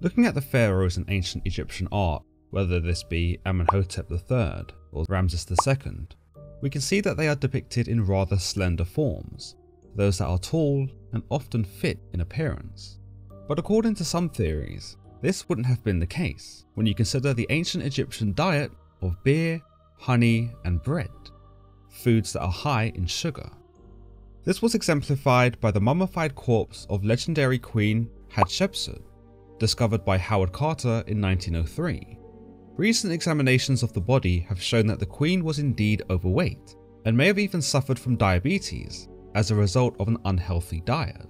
Looking at the pharaohs in ancient Egyptian art, whether this be Amenhotep III or Ramses II, we can see that they are depicted in rather slender forms, those that are tall and often fit in appearance. But according to some theories, this wouldn't have been the case when you consider the ancient Egyptian diet of beer, honey, and bread, foods that are high in sugar. This was exemplified by the mummified corpse of legendary Queen Hatshepsut, discovered by Howard Carter in 1903. Recent examinations of the body have shown that the Queen was indeed overweight and may have even suffered from diabetes as a result of an unhealthy diet.